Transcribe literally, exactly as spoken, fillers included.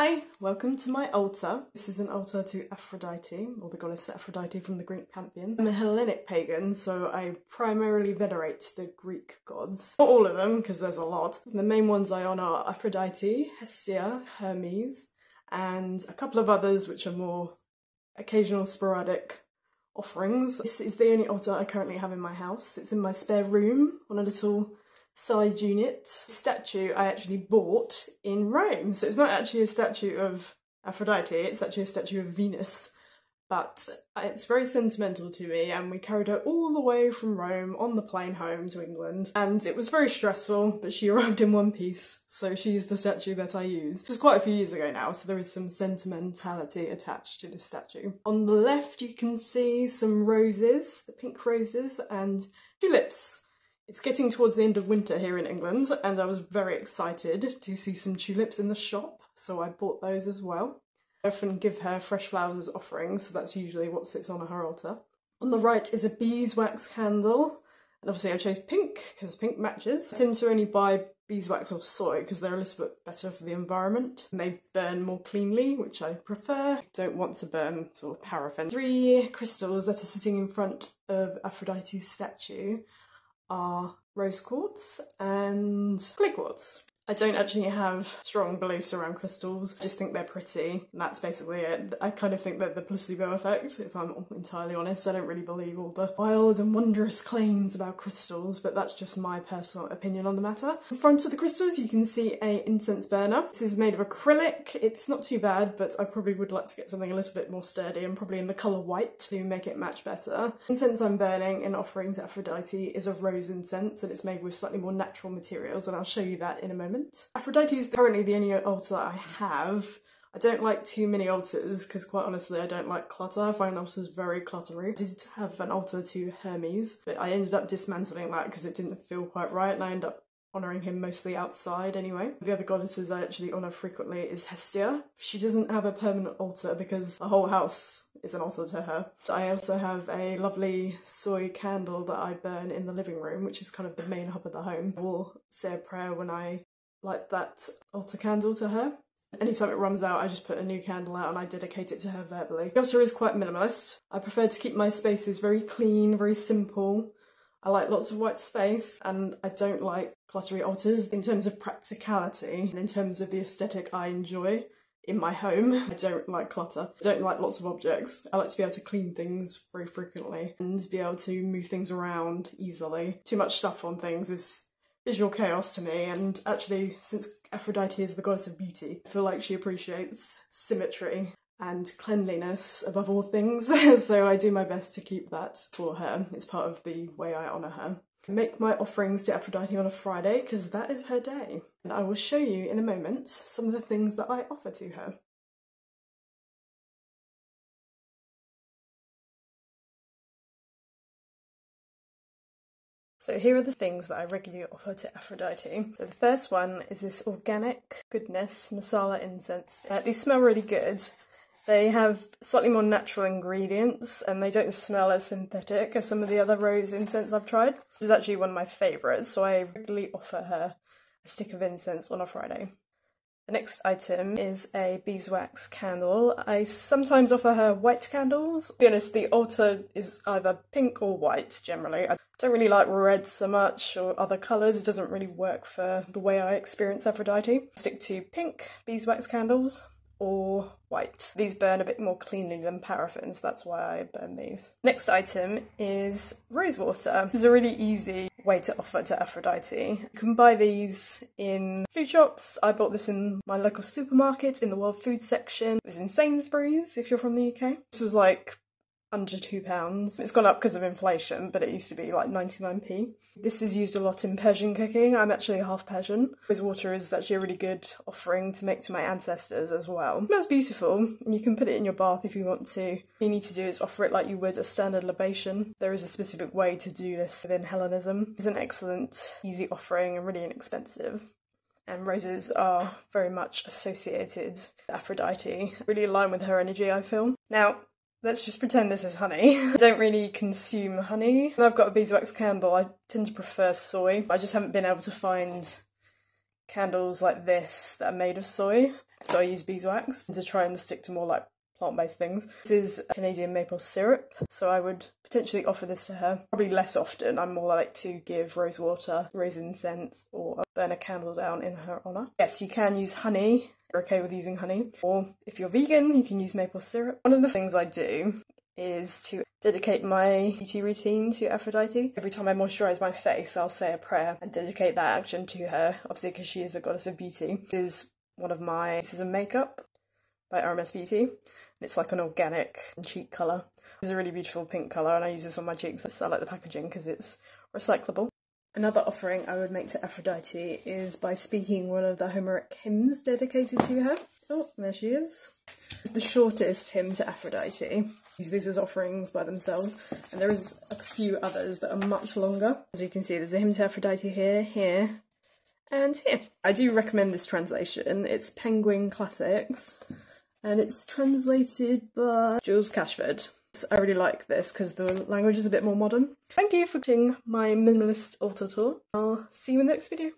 Hi, welcome to my altar. This is an altar to Aphrodite, or the goddess Aphrodite from the Greek pantheon. I'm a Hellenic pagan, so I primarily venerate the Greek gods. Not all of them, because there's a lot. The main ones I honour are Aphrodite, Hestia, Hermes, and a couple of others which are more occasional, sporadic offerings. This is the only altar I currently have in my house. It's in my spare room on a little side unit. Statue I actually bought in Rome, so it's not actually a statue of Aphrodite, it's actually a statue of Venus, but it's very sentimental to me, and we carried her all the way from Rome on the plane home to England, and it was very stressful, but she arrived in one piece, so she's the statue that I use. It was quite a few years ago now, so there is some sentimentality attached to this statue. On the left you can see some roses, the pink roses, and tulips. It's getting towards the end of winter here in England, and I was very excited to see some tulips in the shop, so I bought those as well. I often give her fresh flowers as offerings, so that's usually what sits on her altar. On the right is a beeswax candle, and obviously I chose pink, because pink matches. I tend to only buy beeswax or soy, because they're a little bit better for the environment, and they burn more cleanly, which I prefer. I don't want to burn sort of paraffin. Three crystals that are sitting in front of Aphrodite's statue are rose quartz and clay quartz. I don't actually have strong beliefs around crystals, I just think they're pretty, and that's basically it. I kind of think that the placebo effect, if I'm entirely honest. I don't really believe all the wild and wondrous claims about crystals, but that's just my personal opinion on the matter. In front of the crystals you can see an incense burner. This is made of acrylic, it's not too bad, but I probably would like to get something a little bit more sturdy, and probably in the colour white to make it match better. The incense I'm burning and offering to Aphrodite is a rose incense, and it's made with slightly more natural materials, and I'll show you that in a moment. Aphrodite is currently the only altar I have. I don't like too many altars because, quite honestly, I don't like clutter. I find altars very cluttery. I did have an altar to Hermes, but I ended up dismantling that because it didn't feel quite right, and I ended up honouring him mostly outside anyway. The other goddesses I actually honour frequently is Hestia. She doesn't have a permanent altar because the whole house is an altar to her. I also have a lovely soy candle that I burn in the living room, which is kind of the main hub of the home. I will say a prayer when I light that altar candle to her. Anytime it runs out, I just put a new candle out and I dedicate it to her verbally. The altar is quite minimalist. I prefer to keep my spaces very clean, very simple. I like lots of white space, and I don't like cluttery altars. In terms of practicality and in terms of the aesthetic I enjoy in my home, I don't like clutter. I don't like lots of objects. I like to be able to clean things very frequently and be able to move things around easily. Too much stuff on things is visual chaos to me, and actually, since Aphrodite is the goddess of beauty, I feel like she appreciates symmetry and cleanliness above all things, so I do my best to keep that for her. It's part of the way I honour her. I make my offerings to Aphrodite on a Friday because that is her day, and I will show you in a moment some of the things that I offer to her. So here are the things that I regularly offer to Aphrodite. So the first one is this organic goodness masala incense. Uh, these smell really good. They have slightly more natural ingredients, and they don't smell as synthetic as some of the other rose incense I've tried. This is actually one of my favourites, so I regularly offer her a stick of incense on a Friday. The next item is a beeswax candle. I sometimes offer her white candles. To be honest, the altar is either pink or white generally. I don't really like red so much, or other colours. It doesn't really work for the way I experience Aphrodite. I stick to pink beeswax candles or white. These burn a bit more cleanly than paraffin, so that's why I burn these. Next item is rose water. This is a really easy way to offer to Aphrodite. You can buy these in food shops. I bought this in my local supermarket in the world food section. It was in Sainsbury's if you're from the U K. This was like under two pounds. It's gone up because of inflation, but it used to be like ninety-nine p. This is used a lot in Persian cooking. I'm actually half Persian. Rose water is actually a really good offering to make to my ancestors as well. It smells beautiful, and you can put it in your bath if you want to. What you need to do is offer it like you would a standard libation. There is a specific way to do this within Hellenism. It's an excellent, easy offering and really inexpensive. And roses are very much associated with Aphrodite. Really align with her energy, I feel. Now, let's just pretend this is honey. I don't really consume honey. When I've got a beeswax candle, I tend to prefer soy. I just haven't been able to find candles like this that are made of soy. So I use beeswax to try and stick to more like plant-based things. This is Canadian maple syrup, so I would potentially offer this to her. Probably less often. I'm more like to give rose water, rose incense, or burn a candle down in her honour. Yes, you can use honey. You're okay with using honey. Or if you're vegan, you can use maple syrup. One of the things I do is to dedicate my beauty routine to Aphrodite. Every time I moisturise my face, I'll say a prayer and dedicate that action to her, obviously because she is a goddess of beauty. This is one of my pieces of makeup by R M S Beauty. It's like an organic cheek colour. It's a really beautiful pink colour, and I use this on my cheeks. I like the packaging because it's recyclable. Another offering I would make to Aphrodite is by speaking one of the Homeric hymns dedicated to her. Oh, there she is. The shortest hymn to Aphrodite. Use these as offerings by themselves, and there is a few others that are much longer. As you can see, there's a hymn to Aphrodite here, here, and here. I do recommend this translation. It's Penguin Classics, and it's translated by Jules Cashford. I really like this because the language is a bit more modern. Thank you for watching my minimalist altar tour. I'll see you in the next video.